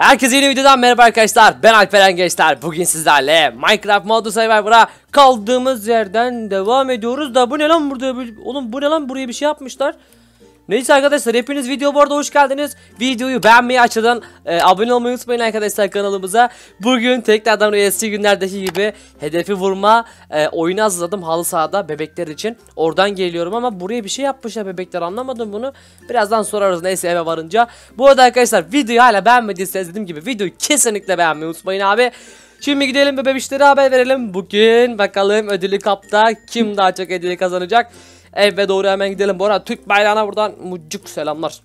Herkese yeni videodan merhaba arkadaşlar, ben Alperen gençler. Bugün sizlerle Minecraft modu Survivor'a kaldığımız yerden devam ediyoruz da bu ne lan burada? Oğlum bu ne lan, buraya bir şey yapmışlar. Neyse arkadaşlar, hepiniz video bu arada hoş geldiniz. Videoyu beğenmeyi, açıdan abone olmayı unutmayın arkadaşlar kanalımıza. Bugün tekrardan eski günlerdeki gibi hedefi vurma oyunu hazırladım halı sahada bebekler için. Oradan geliyorum ama buraya bir şey yapmışlar bebekler, anlamadım bunu. Birazdan sorarız neyse eve varınca. Bu arada arkadaşlar videoyu hala beğenmediyseniz dediğim gibi videoyu kesinlikle beğenmeyi unutmayın abi. Şimdi gidelim ve bebişlere haber verelim. Bugün bakalım ödülü kapta kim daha çok ödülü kazanacak. Eve doğru hemen gidelim. Bu arada Türk bayrağına buradan mucuk selamlar.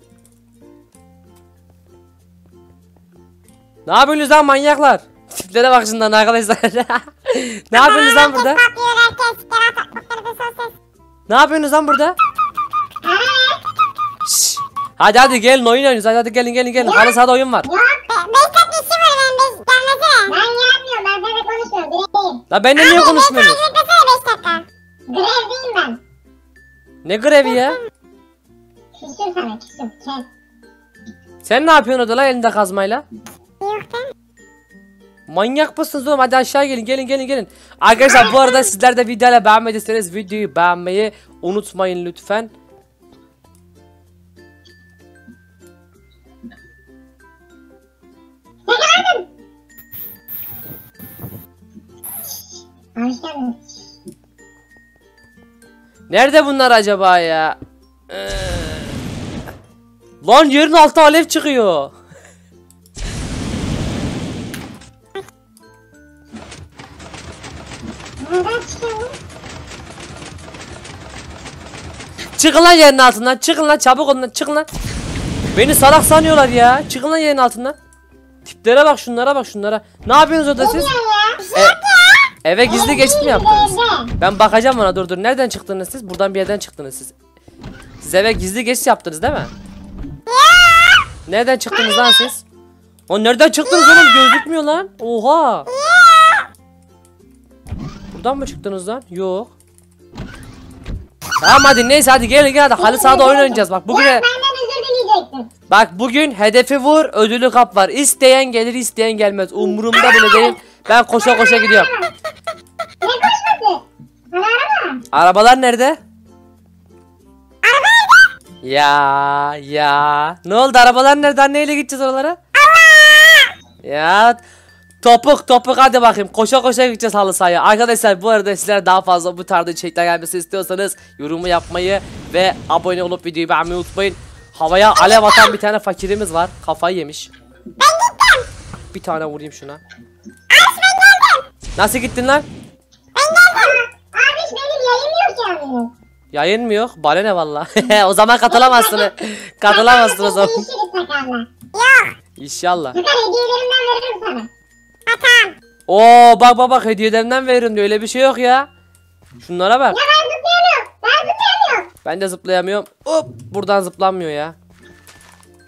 Ne yapıyorsunuz lan manyaklar? Tiplere bak şundan arkadaşlar. Ne yapıyorsunuz lan burada? Ne yapıyorsunuz lan burada? Şşş. Hadi hadi gelin oyun oynuyoruz. Hadi hadi gelin gelin gelin. Halı sahada oyun var. La ben de niye konuşmuyorum? Grevdeyim ben. Ne grevi ya? Küsüm sana küsüm. Sen ne yapıyorsun orada la elinde kazmayla? Manyak mısınız oğlum? Hadi aşağı gelin gelin gelin gelin. Arkadaşlar bu arada sizler de videoyla beğenmediyseniz videoyu beğenmeyi unutmayın lütfen. Nerede bunlar acaba ya? Lan yerin altı alev çıkıyor. Çıkın lan yerin altından, çıkın lan çabuk ondan, çıkın lan. Beni salak sanıyorlar ya, çıkın lan yerin altından. Tiplere bak şunlara, bak şunlara. Ne yapıyorsunuz orada siz? Eve gizli geçit mi yaptınız? Ben bakacağım ona, dur dur. Nereden çıktınız siz? Buradan bir yerden çıktınız siz. Siz eve gizli geçit yaptınız değil mi? Nereden çıktınız lan siz? O nereden çıktınız oğlum? Gözükmüyor lan. Oha. Buradan mı çıktınız lan? Yok. Tamam hadi neyse, hadi gelin gelin, hadi halı sahada oyun oynayacağız. Bak bugün bak bugün hedefi vur ödülü kap var. İsteyen gelir isteyen gelmez. Umurumda bile değil. Ben koşa koşa gidiyorum. Ne koşması? Arabalar nerede? Arabalar. Ya ya. Ne oldu, arabalar nerede? Anneyle gideceğiz oralara. Allah. Ya. Topuk topuk hadi bakayım. Koşa koşa gideceğiz halı sahaya. Arkadaşlar bu arada sizler daha fazla bu tarzda içerikler gelmesini istiyorsanız yorumu yapmayı ve abone olup videoyu beğenmeyi unutmayın. Havaya alev atan bir tane fakirimiz var. Kafayı yemiş. Ben gittim. Bir tane vurayım şuna. Nasıl gittin lan? Abi benim yayınmıyor ki abi. Yayınmıyor. Bana ne valla. O zaman katılamazsın. Katılamazsın o zaman. Yok. İnşallah. Zaten hediyelerimden veririm sana. Atam. Oo bak bak bak, hediyelerimden veririm diyor. Öyle bir şey yok ya. Şunlara bak. Ya ben zıplayamıyorum. Ben de zıplayamıyorum. Hop, buradan zıplanmıyor ya.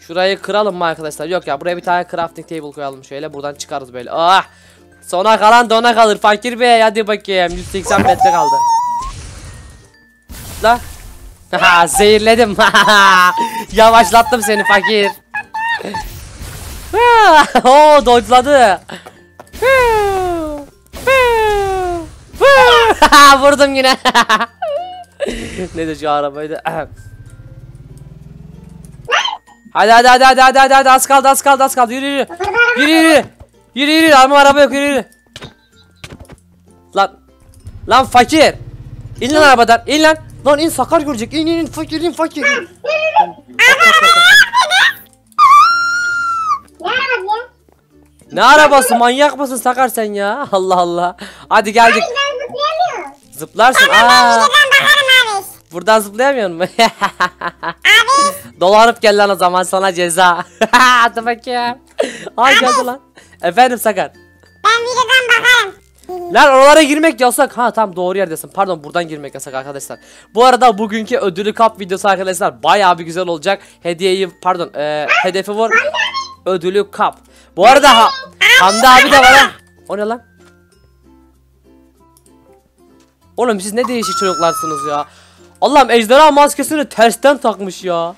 Şurayı kıralım mı arkadaşlar? Yok ya, buraya bir tane crafting table koyalım şöyle. Buradan çıkarız böyle. Ah! Sona kalan da ona kalır fakir bey, hadi bakayım 180 metre kaldı. La. Zehirledim. Yavaşlattım seni fakir. Oo dodge'ladı. Vurdum yine. Ne de şu arabaydı. Hadi hadi hadi hadi hadi hadi, az kaldı az kaldı az kaldı, yürü yürü. Yürü yürü. Yürü yürü, arma araba yok, yürü yürü. Lan lan fakir, İn lan arabadan, in lan. Lan in, sakar görecek, in in in fakir, in fakir. Ne arabası, manyak mısın sakar sen ya? Allah Allah. Hadi geldik. Zıplarsın. Aa. Buradan zıplayamıyor mu? Dolanıp gel lan, o zaman sana ceza. Hadi bakayım. Ay geldi lan. Efendim Sakar. Ben videodan bakarım. Lan oralara girmek yasak. Ha tam doğru yerdesin. Pardon, buradan girmek yasak arkadaşlar. Bu arada bugünkü ödülü kap videosu arkadaşlar bayağı bir güzel olacak. Hediyeyi pardon hedefi vur. Ödülü kap. Bu arada Hamdi abi de var ha. O ne lan? Oğlum siz ne değişik çocuklarsınız ya. Allah'ım, ejderha maskesini tersten takmış ya.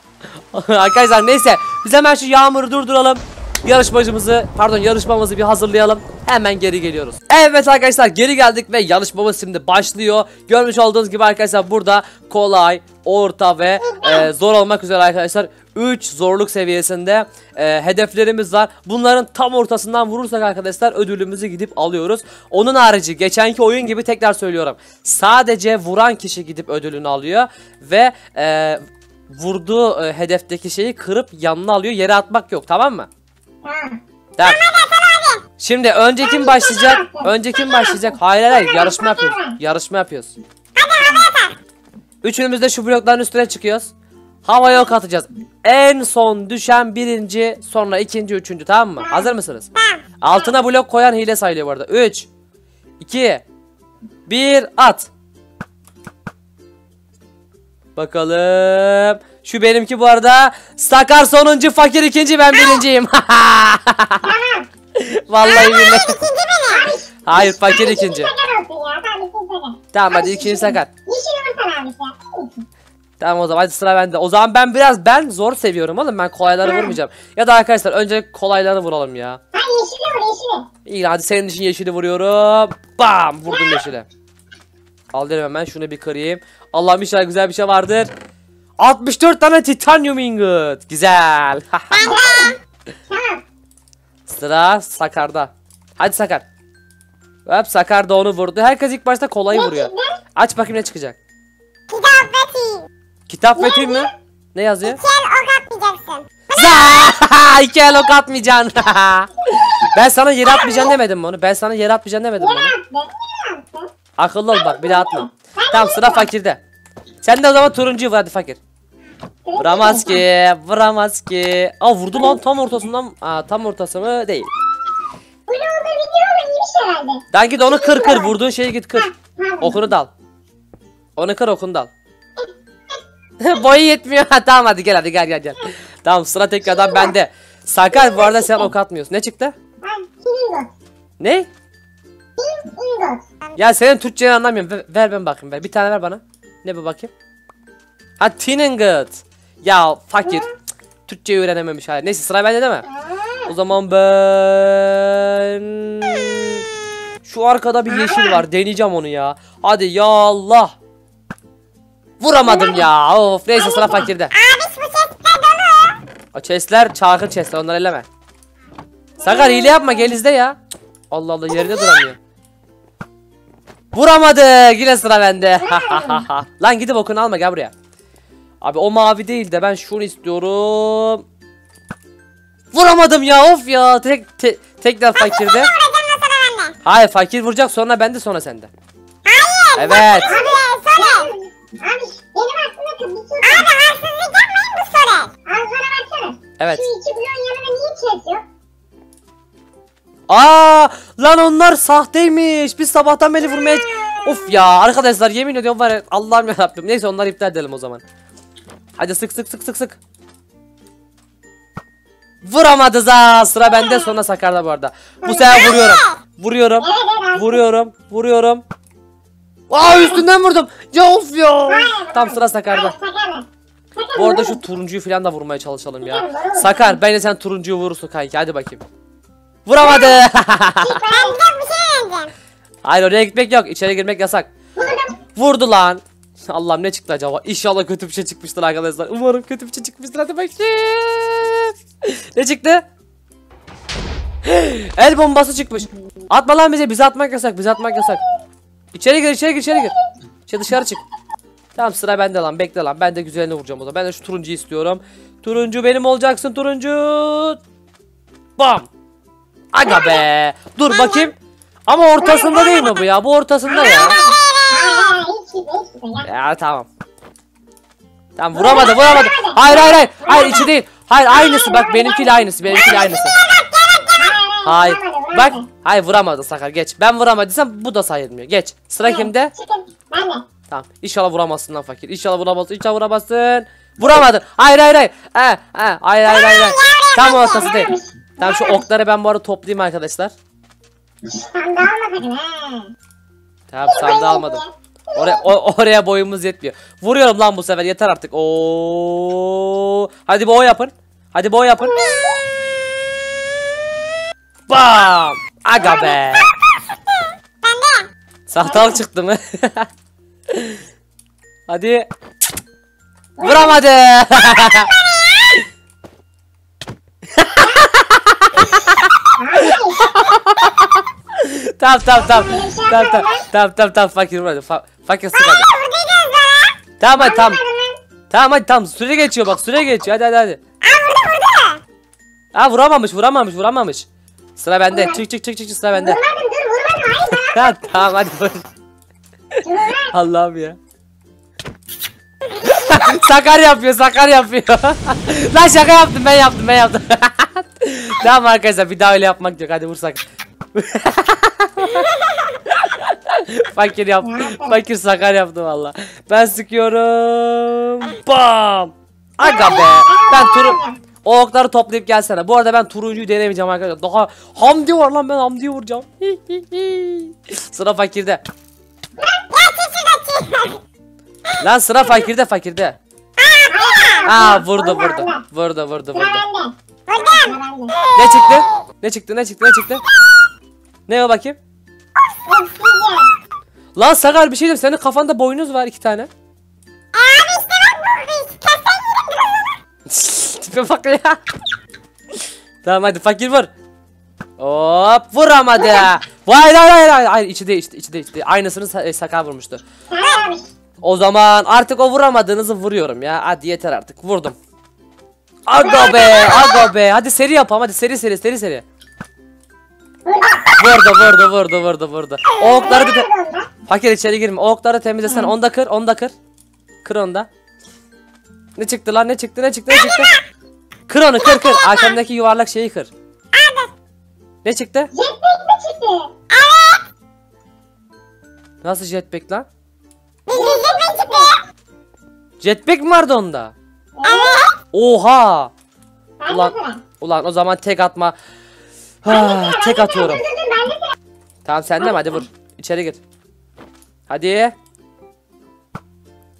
Arkadaşlar neyse biz hemen şu yağmuru durduralım. yarışmamızı bir hazırlayalım. Hemen geri geliyoruz. Evet arkadaşlar, geri geldik ve yarışmamız şimdi başlıyor. Görmüş olduğunuz gibi arkadaşlar, burada kolay, orta ve zor olmak üzere arkadaşlar 3 zorluk seviyesinde hedeflerimiz var. Bunların tam ortasından vurursak arkadaşlar ödülümüzü gidip alıyoruz. Onun harici geçenki oyun gibi tekrar söylüyorum. Sadece vuran kişi gidip ödülünü alıyor ve vurduğu hedefteki şeyi kırıp yanına alıyor. Yere atmak yok, tamam mı? Tamam. Tamam. Şimdi önce kim başlayacak? Önce kim başlayacak? Hayır, yarışma yapıyoruz. Yarışma yapıyoruz. Üçümüz de şu blokların üstüne çıkıyoruz. Havaya ok atacağız. En son düşen birinci, sonra ikinci, üçüncü, tamam mı? Hazır mısınız? Altına blok koyan hile sayılıyor bu arada. 3, 2, 1, at. Bakalım. Şu benimki bu arada. Sakar sonuncu, fakir ikinci, ben birinciyim. Vallahi billahi. Hayır, fakir ikinci. Tamam, hadi ikinci Sakar. Tamam o zaman, hadi sıra bende. O zaman ben biraz zor seviyorum oğlum. Ben kolayları vurmayacağım. Ya da arkadaşlar önce kolayları vuralım ya. Hadi yeşili vur, yeşili. İyi, hadi senin için yeşili vuruyorum. Bam, vurdum yeşili. Al derim hemen, şunu bir kırayım. Allah'ım inşallah güzel bir şey vardır. 64 tane titanyum ingot. Güzel. Sıra Sakar'da. Hadi Sakar. Hop, Sakar da onu vurdu. Herkes ilk başta kolayı vuruyor. Aç bakayım ne çıkacak. Kitap Betül. Kitap Betül mü? Ne yazıyor? İki el ok atmayacaksın. İki el ok atmayacaksın. Ben sana yere atmayacaksın demedim mi onu? Ben sana yere atmayacaksın demedim mi onu? Akıllı ol bak, bir daha atma. Tamam, sıra Fakir'de. Sen de o zaman turuncuyu vur hadi Fakir. Vuramaz ki, vuramaz ki. Aa, vurdu lan tam ortasından. Aa, tam ortası mı? Değil. Bu ne oldu video mu? İyiymiş herhalde. Lan git onu kır kır, vurduğun şeyi git kır. Okunu dal. Onu kır, okunu dal. Boyu yetmiyor. Tamam hadi gel, hadi gel. Tamam, sıra tekrardan bende. Sakar bu arada sen ok atmıyorsun. Ne çıktı? Ne? Ya senin Türkçe'yi anlamıyorum. Ver ben bakayım, ver. Bir tane ver bana. Ne bu bakayım? Ha, Tiningit. Ya Fakir Türkçe'yi öğrenememiş hala. Neyse, sıra bende değil mi? O zaman ben şu arkada bir yeşil var, deneyeceğim onu ya. Hadi ya Allah. Vuramadım ya. Of, neyse sıra Fakir'de. Abi bu chestler dolu. O chestler çarkın chestler, onları elleme. Sakar hile yapma, gel izle ya. Allah Allah, yerinde duramıyor. Vuramadı. Yine sıra bende. Lan gidip okunu alma, gel buraya. Abi o mavi değil de ben şunu istiyorum. Vuramadım ya, of ya. Tekrar Fakir'de. Hayır, Fakir vuracak, sonra bende, sonra sende. Hayır. Evet. Abi benim aklımda bir şey. Abi haksızlık yapmayın bu soru. Al bana baksana. Evet. Şu iki bloğun yanına niye kesiyor? Aa, lan onlar sahteymiş. Biz sabahtan beri vurmaya... Of ya arkadaşlar, yemin ediyorum var ya, Allah'ım yarabbim. Neyse, onları iptal edelim o zaman. Hadi sık. Vuramadız ha. Sıra bende, sonra Sakar'da bu arada. Bu sefer vuruyorum. Aa, üstünden vurdum. Ya of ya. Tam sıra Sakar'da. Bu arada şu turuncuyu falan da vurmaya çalışalım ya. Sakar, bence sen turuncuyu vurursun kanki. Hadi bakayım. Vuramadı. Hayır, oraya gitmek yok. İçeri girmek yasak. Vurdu lan. Allah'ım ne çıktı acaba? İnşallah kötü bir şey çıkmıştır arkadaşlar. Umarım kötü bir şey çıkmıştır. Hadi bakayım. Ne çıktı? El bombası çıkmış. Atma lan bize. Bize atmak yasak. İçeri gir, içeri gir. Dışarı çık. Tamam, sıra bende lan. Bekle lan. Ben de güzelini vuracağım o zaman. Ben de şu turuncuyu istiyorum. Turuncu benim olacaksın, turuncu. Bam. Aga be. Dur bakayım. Ama ortasında değil mi bu ya? Bu ortasında ya. Ya tamam. Tamam, vuramadı. Hayır. Hayır, içi değil. Hayır, aynısı bak, benimkiyle aynısı. Hayır. Bak, hayır vuramadı Sakar, geç. Ben vuramadıysam bu da sayılmıyor. Geç. Sıra kimde? Tamam. İnşallah vuramazsın lan Fakir. İnşallah vuramazsın. Vuramadın. Hayır. Hayır. Tam ortası değil. Tamam, şu okları ben bu arada toplayayım arkadaşlar. Sandı almadım he. Tamam, sandı almadım. Oraya boyumuz yetmiyor. Vuruyorum lan bu sefer, yeter artık. Oo. Hadi boy yapın. Bam! Aga be! Bende! Sahtal çıktı mı? Hadi! Vuramadı! Tamam fakir vurmadı. Fakir sıkmadı. Tamam hadi süre geçiyor bak, süre geçiyor, hadi. Aa vuramamış. Sıra bende. Çık sıra bende. Vurmadım hayır. Tamam hadi vur. Allah'ım ya. Sakar yapıyor. Lan şaka yaptım, ben yaptım. Tamam arkadaşlar, bir daha öyle yapmak yok, hadi vursak. Fakir yaptım. Fakir sakar yaptı valla. Ben sıkıyorum. Bam. Aga be. O okları toplayıp gelsene. Bu arada ben turuncuyu denemeyeceğim arkadaşlar. Daha Hamdi var lan, ben Hamdi'yi vuracağım. Sıra fakirde. Lan sıra fakirde. Aa vurdu. Ne çıktı? Ne o bakayım? Lan Sakar bir şey diyeyim, senin kafanda boynuz var 2 tane. Abi işte bak boynuz. Kesin yerim. Tipe bak ya. Tamam hadi fakir vur. Hop vuramadı. Hayır içi değil. Aynısını Sakar vurmuştu. O zaman artık o vuramadığınızı vuruyorum ya. Hadi yeter artık, vurdum. Aga be. Hadi seri yapalım, hadi seri. Vurdu. O okları da fakir içeri girme. O okları temizlesen. Onu da kır. Kır onu da. Ne çıktı lan? Kır onu, kır. Arkamdaki yuvarlak şeyi kır. Ne çıktı? Jetpack mi çıktı? Evet. Nasıl jetpack lan? Jetpack çıktı. Jetpack mi vardı onda? Evet. Oha. Ulan o zaman tek atma. Ha, tek atıyorum. Tamam sen de mi? Hadi vur. İçeri gir. Hadi.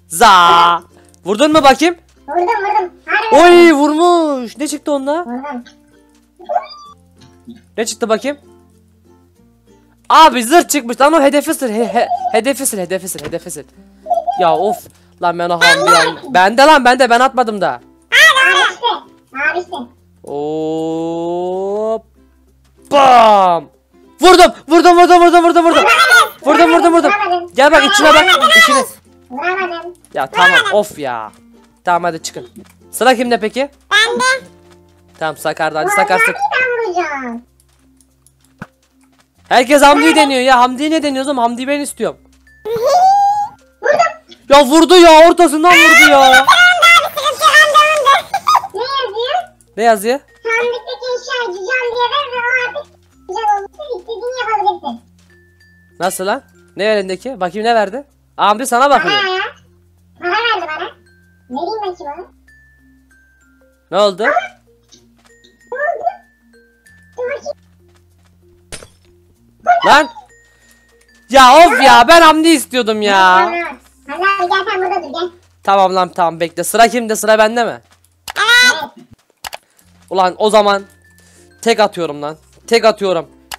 Za. Vurdun mu bakayım? Vurdum. Oy vurmuş. Ne çıktı onda? Ne çıktı bakayım? Abi zırh çıkmış. Lan o hedefi sır. Ya of. Lan ben o hamdi. Bende ben atmadım da. Abi işte. Hop. Bam! Vurdum. Vurdum. Gel bak içine bak. İçine. Vuramadım. Ya tamam of ya. Tamam hadi çıkın. Sıra kimde peki? Bende. Tamam Sakar'da, hadi Sakar'sın. Herkes Hamdi'yi deniyor ya. Hamdi'yi ne deniyoruz oğlum? Hamdi'yi ben istiyorum. Vurdum. Ya vurdu ya, ortasından vurdu ya. Ne yazıyor? Nasıl lan? Ne elindeki? Bakayım ne verdi? Amca sana bakıyor. Para verdi bana. Vereyim bakayım onu. Ne oldu? Lan! Ya of ya, ben Hamdi istiyordum ya. Hamdi gel, sen burada dur gel. Tamam lan tamam, bekle. Sıra kimde? Sıra bende mi? Evet. Ulan o zaman tek atıyorum lan.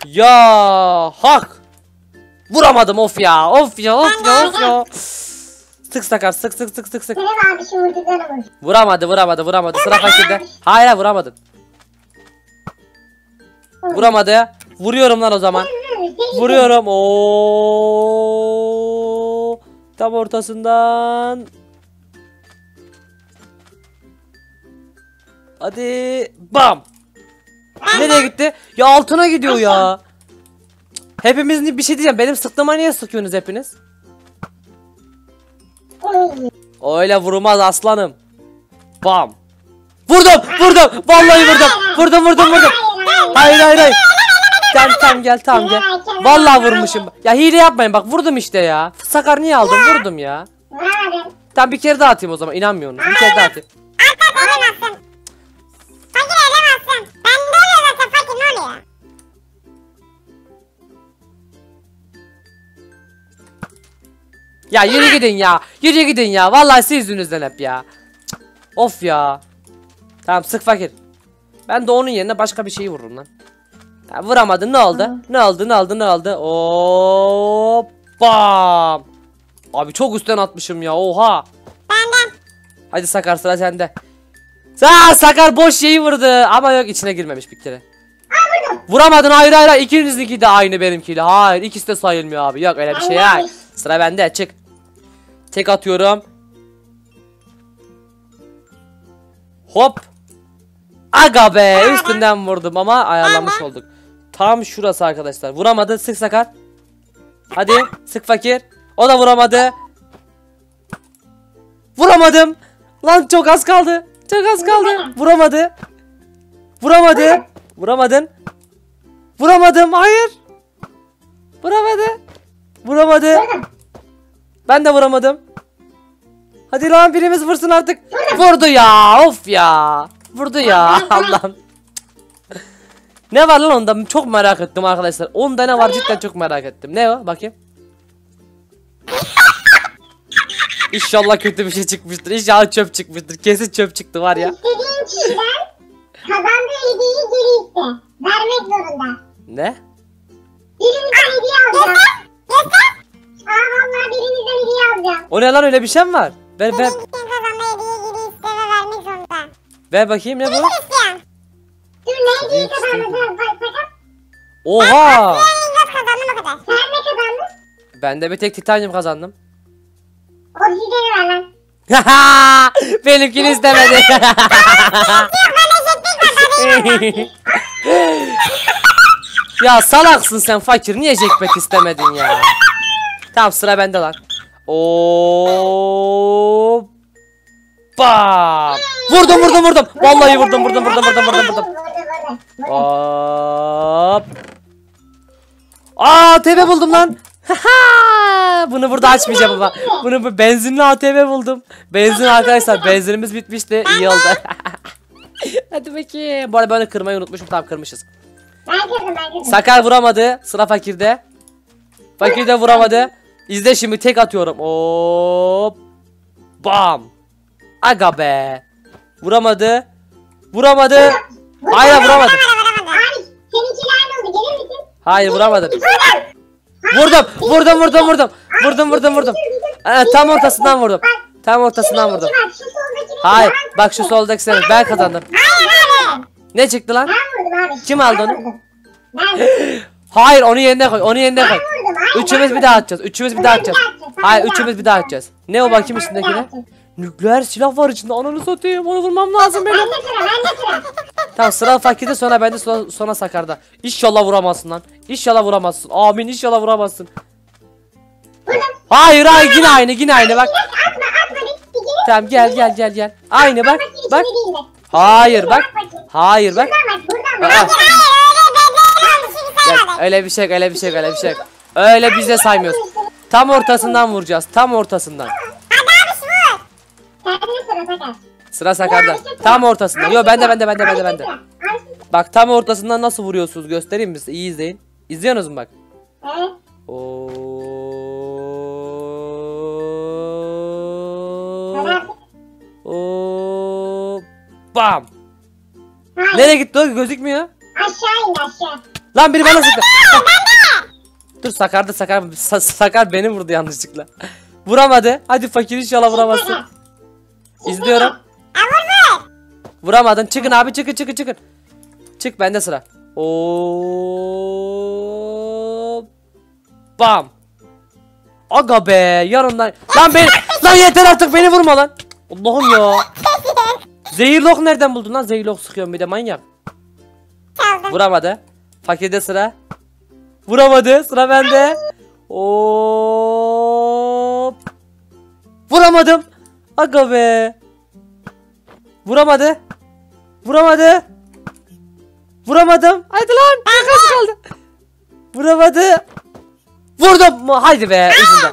Ya hak. Vuramadım of ya. Sık Sakar, sık. Vuramadı. Sıra fakirde. Hayır vuramadım. Vuramadı. Vuruyorum lan o zaman. Vuruyorum. Oo! Tam ortasından. Hadi bam. Nereye gitti? Ya altına gidiyor ya. Hepimiz bir şey diyeceğim. Benim sıktığıma niye sıkıyorsunuz hepiniz? Öyle vurmaz aslanım. Bam. Vurdum. Vallahi vurdum. Hayır. Tam gel. Vallahi vurmuşum. Ya hile yapmayın bak, vurdum işte ya. Sakar niye aldın? Vurdum ya. Tam bir kere daha atayım o zaman. İnanmıyorsunuz. Bir kere daha atayım. Ya yürü gidin ya. Vallahi siz yüzünüzden hep ya. Cık. Of ya. Tamam sık fakir. Ben de onun yerine başka bir şeyi vururum lan. Ha, vuramadın, ne oldu? Aa. Ne oldu? Hop! Bam! Abi çok üstten atmışım ya. Oha! Benden. Hadi Sakar, sıra sende. Aa, Sakar boş şeyi vurdu. Ama yok, içine girmemiş bir kere. Vuramadın, hayır. İkinizinki de aynı benimkiyle. Hayır, ikisi de sayılmıyor abi. Yok öyle bir şey ya. Sıra bende, çık. Tek atıyorum. Hop. Aga be, üstünden vurdum ama ayarlamış olduk. Tam şurası arkadaşlar. Vuramadın, sık Sakar. Hadi sık Fakir. O da vuramadı. Vuramadım. Lan çok az kaldı. Vuramadı. Vuramadın. Vuramadım, hayır. Vuramadı. Ben de vuramadım. Hadi lan birimiz vursun artık. Vurdu ya, of ya. Vurdu ya, Allah'ım. Ne var lan onda, çok merak ettim arkadaşlar. Onda ne var cidden çok merak ettim. Ne o, bakayım. İnşallah kötü bir şey çıkmıştır. İnşallah çöp çıkmıştır. Kesin çöp çıktı var ya. İstediğim kişiden kazandığı hediyeyi geri iste. Vermek zorunda. Ne? Birimizden hediye alacağım. Aa vallahi birimizden hediye alacağım. O ne lan, öyle bir şey mi var? Ver. Birimizden kazandığı hediyeyi geri iste ve vermek zorunda. Ver bakayım, ne bu? Dur, ne hediyeyi kazandın? Bak. Oha! Ben kazandım o kadar. Sen ne kazandın? Ben de bir tek titanyum kazandım. Orijinali var lan. Haha! Benimkini istemedi. Ya salaksın sen Fakir, niye jackpot istemedin ya? Tamam, sıra bende lan. Oo! Bam! Vurdum. Vallahi vurdum. Hop! Aa, tepe buldum lan. Bunu burada açmayacağım ama. Bunu bu benzinli ATV buldum. Benzin arkadaşlar, benzinimiz bitmişti. İyi oldu. Hadi bakayım. Bu arada böyle kırmayı unutmuşum. Tamam, kırmışız. Ben kırdım. Sakar vuramadı. Sıra Fakir'de. Fakir de vuramadı. İzle şimdi, tek atıyorum. Hop. Bam. Aga be. Vuramadı. Hayır, vuramadı. Abi seninkiler ne oldu? Gelir misin? Hayır, vuramadım. Vurdum. Tam ortasından vurdum. Hayır, bak şu soldaki senin. Ben kazandım. Ne çıktı lan? Kim aldı onu? Hayır, onu yerine koy. Üçümüz bir daha atacağız. Hayır, üçümüz bir daha atacağız. Ne o, bakayım üstündekine? Nükleer silah var içinde. Ananı satayım. Onu vurmam lazım benim. Tamam, sıra Fakir'de, sonra bende, sonra Sakar'da. İnşallah vuramazsın lan. Amin, inşallah vuramazsın. Hayır, yine aynı bak. Tamam, gel. Aynı bak. Hayır bak. Öyle bir şey. Öyle biz de saymıyoruz. Tam ortasından vuracağız. Sıra Sakar'da. Tam ortasından. Yo, bende. Bak, tam ortasından nasıl vuruyorsunuz, göstereyim mi size? İyi izleyin. İzliyorsunuz mu bak? Bam. Nereye gitti o? Gözükmüyor. Aşağı in. Lan biri bana sıktı. Dur, Sakar beni vurdu yanlışlıkla. Vuramadı. Hadi Fakir, inşallah vuramazsın. İzliyorum. Vuramadın. Çıkın abi, çıkın. Çık, bende sıra. Oo! Bam. Aga be, yanımdan. Lan yeter artık, beni vurma lan. Allah'ım ya. Zehirli ok nereden buldun lan? Zehirli ok sıkıyorum bir de, manyak. Vuramadı. Fakir'de sıra. Vuramadı. Sıra bende. Hop. Vuramadım. Aga be. Vuramadı. Vuramadım. Haydi lan. Kaç kaldı? Vuramadı. Vurdum. Haydi be. Üzüldüm.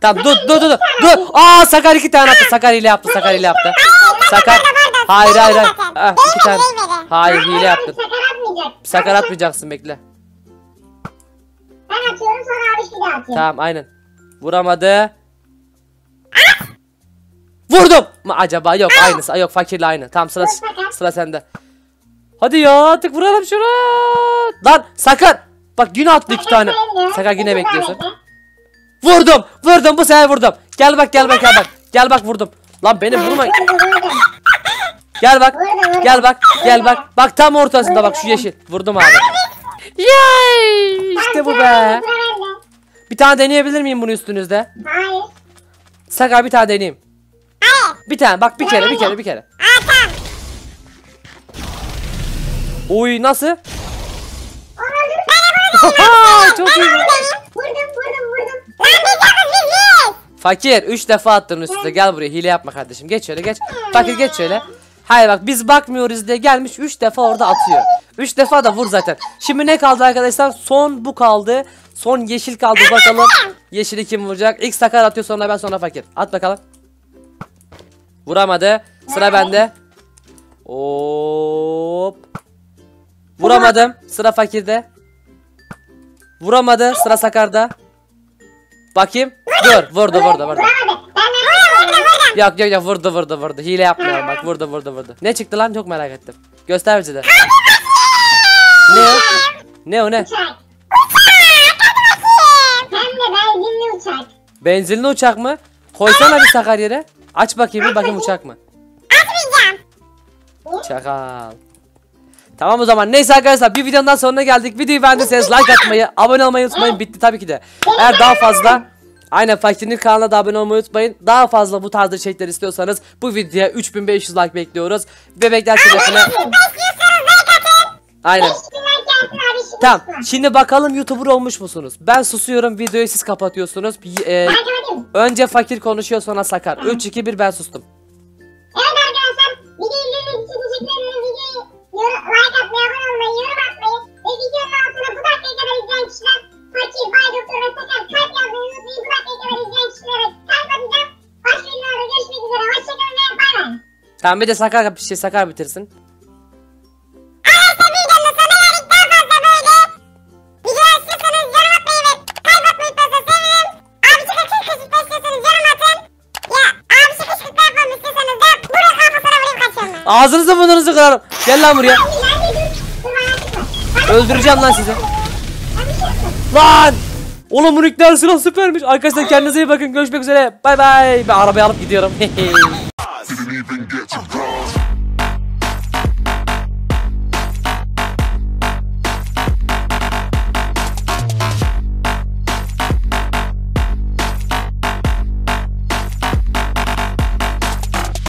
Tamam, dur. Aa, Sakar 2 tane attı. Sakar ile yaptı. Sakar. Hayır. Ah, 2 tane. Hayır, hile yaptın. Sakar atmayacaksın, bekle. Ben atıyorum, sonra abi bir daha atıyor. Tamam, aynen. Vuramadı. Vurdum. Acaba yok, aynısı. Yok, Fakirle aynı. Tamam, sıra sende. Hadi ya artık vuralım şuna. Lan sakın. Bak yine attı 2 tane. Sakın yine bekliyorsun. Vurdum. Vurdum bu sefer vurdum. Gel bak gel bak gel bak. Gel bak vurdum. Lan beni vurma. Gel bak. Gel bak. Gel bak. Bak tam ortasında bak şu yeşil. Vurdum abi. Yay! İşte bu be. Bir tane deneyebilir miyim bunu üstünüzde? Hayır. Sakar bir tane deneyeyim. Hayır. Bir tane bak bir kere. Oy nasıl? Çok iyi. Vurdum. Fakir 3 defa attın üstüne. Gel buraya hile yapma kardeşim. Geç şöyle geç. Fakir geç şöyle. Hayır bak biz bakmıyoruz diye gelmiş 3 defa orada atıyor. 3 defa da vur zaten. Şimdi ne kaldı arkadaşlar? Son bu kaldı. Son yeşil kaldı bakalım. Yeşili kim vuracak? İlk Sakar atıyor sonra ben sonra Fakir. At bakalım. Vuramadı. Sıra bende. Hop. Vuramadım. Sıra Fakir'de. Vuramadı. Sıra Sakar'da. Bakayım. Dur. Vurdu. Yok vurdu. Hile yapmıyorum bak. Vurdu. Ne çıktı lan? Çok merak ettim. Göster bize de. Ne? Ne o ne? Uçak. Benzinli uçak mı? Koysana bir Sakar yere. Aç bakayım bir bakayım uçak mı? Açmayacağım. Çakal. Tamam o zaman neyse arkadaşlar bir videonun daha sonuna geldik. Videoyu beğendiyseniz like atmayı, abone olmayı unutmayın. Bitti tabii ki de. Eğer daha fazla aynen Fakir'in kanalına da abone olmayı unutmayın. Daha fazla bu tarz içerikler istiyorsanız bu videoya 3500 like bekliyoruz. Bebekler şurasına. Aynen. Tamam şimdi bakalım YouTuber olmuş musunuz? Ben susuyorum videoyu siz kapatıyorsunuz. Önce Fakir konuşuyor sonra Sakar. 3-2-1 ben sustum. Evet arkadaşlar videoyu izlediğiniz için teşekkür ederim. Videoyu like atmayı, abone olmayı, yorum atmayı ve videonun altına bu dakikaya kadar izleyen kişiler Fakir, Bay Doktor ve Sakar kalp yazmayı unutmayın. Bu dakikaya kadar izleyen kişilere kalp atacağım. Başka günlerde görüşmek üzere. Hoşçakalın ve bay bay. Tamam bir de Sakar, Sakar bitirsin. Ağzınızı burnunuzu kırarım. Gel lan buraya. Öldüreceğim lan sizi. Lan! Oğlum bu nükleer silah süpermiş. Arkadaşlar kendinize iyi bakın. Görüşmek üzere. Bay bay. Ben arabayı alıp gidiyorum.